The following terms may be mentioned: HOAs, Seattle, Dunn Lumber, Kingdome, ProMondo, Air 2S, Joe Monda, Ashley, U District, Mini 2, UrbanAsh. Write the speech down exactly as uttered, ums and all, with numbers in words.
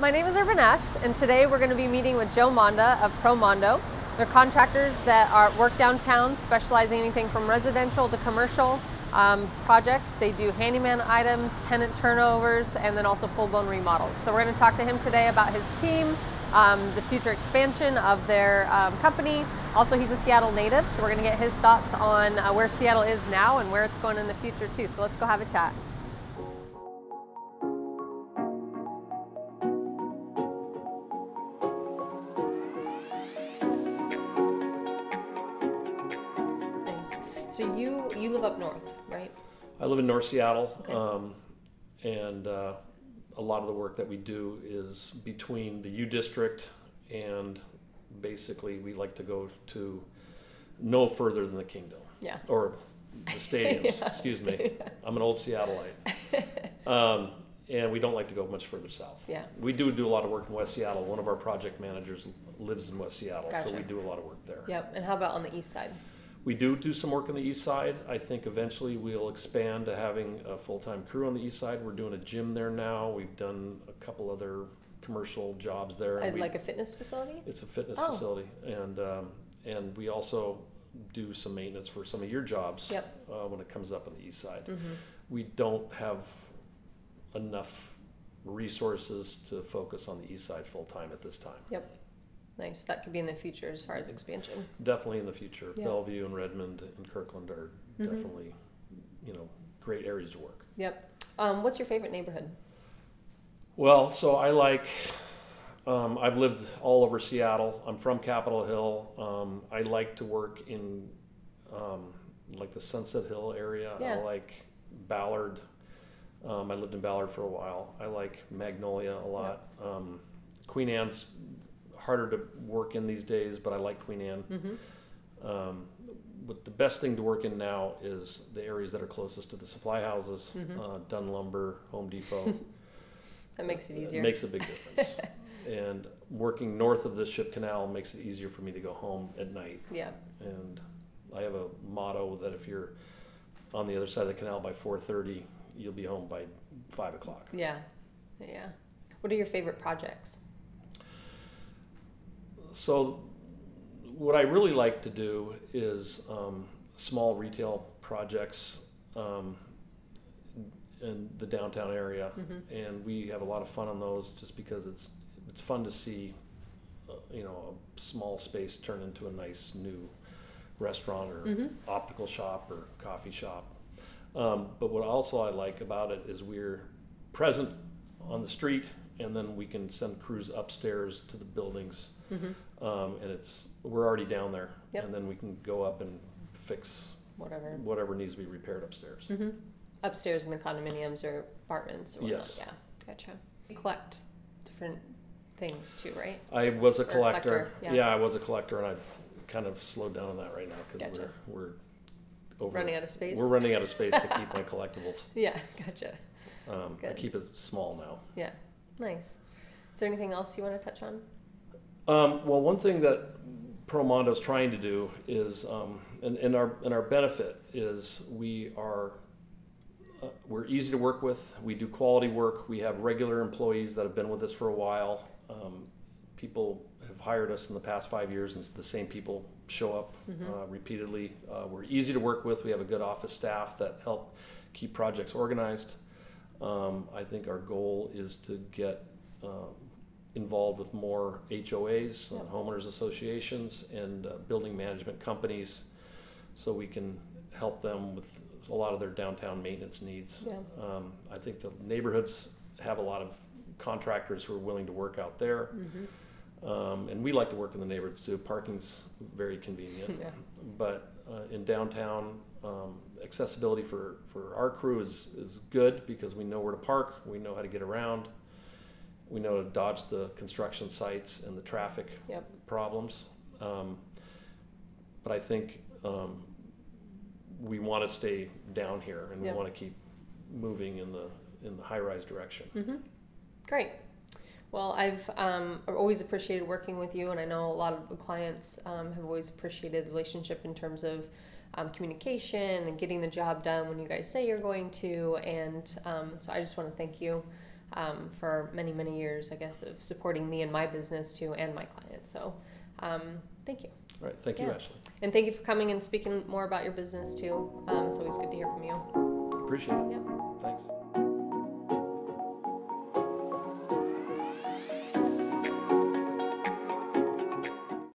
My name is UrbanAsh, and today we're going to be meeting with Joe Monda of ProMondo. They're contractors that are, work downtown, specializing in anything from residential to commercial um, projects. They do handyman items, tenant turnovers, and then also full-blown remodels. So we're going to talk to him today about his team, um, the future expansion of their um, company. Also, he's a Seattle native, so we're going to get his thoughts on uh, where Seattle is now and where it's going in the future too. So let's go have a chat. So you you live up north, right? I live in North Seattle, okay. um, and uh, a lot of the work that we do is between the U District, and basically we like to go to no further than the Kingdome. Yeah. Or the stadiums, yeah, excuse me. Yeah. I'm an old Seattleite. um, and we don't like to go much further south. Yeah. We do do a lot of work in West Seattle. One of our project managers lives in West Seattle, gotcha. So we do a lot of work there. Yep, and how about on the east side? We do do some work on the east side. I think eventually we'll expand to having a full-time crew on the east side. We're doing a gym there now. We've done a couple other commercial jobs there. And we, like a fitness facility? It's a fitness oh. facility. And um, and we also do some maintenance for some of your jobs yep. uh, when it comes up on the east side. Mm-hmm. We don't have enough resources to focus on the east side full-time at this time. Yep. Nice. That could be in the future as far as expansion. Definitely in the future. Yeah. Bellevue and Redmond and Kirkland are mm-hmm. definitely, you know, great areas to work. Yep. Um, what's your favorite neighborhood? Well, so I like, um, I've lived all over Seattle. I'm from Capitol Hill. Um, I like to work in um, like the Sunset Hill area. Yeah. I like Ballard. Um, I lived in Ballard for a while. I like Magnolia a lot. Yep. Um, Queen Anne's harder to work in these days, but I like Queen Anne. Mm-hmm. um, but the best thing to work in now is the areas that are closest to the supply houses, mm-hmm. uh, Dunn Lumber, Home Depot. That makes it easier. It makes a big difference. And working north of the Ship Canal makes it easier for me to go home at night. Yeah. And I have a motto that if you're on the other side of the canal by four thirty, you'll be home by five o'clock. Yeah. Yeah. What are your favorite projects? So what I really like to do is um, small retail projects um, in the downtown area, mm-hmm. and we have a lot of fun on those just because it's it's fun to see, uh, you know, a small space turn into a nice new restaurant or mm-hmm. optical shop or coffee shop. Um, but what also I like about it is we're present on the street, and then we can send crews upstairs to the buildings. Mm-hmm. um, and it's we're already down there, yep. and then we can go up and fix whatever whatever needs to be repaired upstairs. Mm-hmm. Upstairs in the condominiums or apartments. Or whatnot. Yes. Yeah. Gotcha. You collect different things too, right? I was a collector. Or collector. Yeah. yeah, I was a collector, and I've kind of slowed down on that right now because gotcha. we're we're over, running out of space. We're running out of space to keep my collectibles. Yeah. Gotcha. Um, I keep it small now. Yeah. Nice. Is there anything else you want to touch on? Um, well, one thing that ProMondo is trying to do is, um, and, and our and our benefit is we are uh, we're easy to work with. We do quality work. We have regular employees that have been with us for a while. Um, people have hired us in the past five years, and the same people show up mm-hmm. uh, repeatedly. Uh, we're easy to work with. We have a good office staff that help keep projects organized. Um, I think our goal is to get um, involved with more H O As, yep. homeowners associations, and uh, building management companies, so we can help them with a lot of their downtown maintenance needs. Yeah. Um, I think the neighborhoods have a lot of contractors who are willing to work out there, mm-hmm. um, and we like to work in the neighborhoods too. Parking's very convenient, yeah. but uh, in downtown, Um, accessibility for, for our crew is, is good because we know where to park, we know how to get around, we know to dodge the construction sites and the traffic yep. problems. Um, but I think um, we want to stay down here, and yep. we want to keep moving in the in the high-rise direction. Mm-hmm. Great. Well, I've um, always appreciated working with you, and I know a lot of clients um, have always appreciated the relationship in terms of Um, communication and getting the job done when you guys say you're going to, and um, so I just want to thank you um, for many, many years, I guess, of supporting me and my business too, and my clients. So um, thank you. All right. Thank yeah. you, Ashley. And thank you for coming and speaking more about your business too. Um, it's always good to hear from you. Appreciate it. Yeah. Thanks.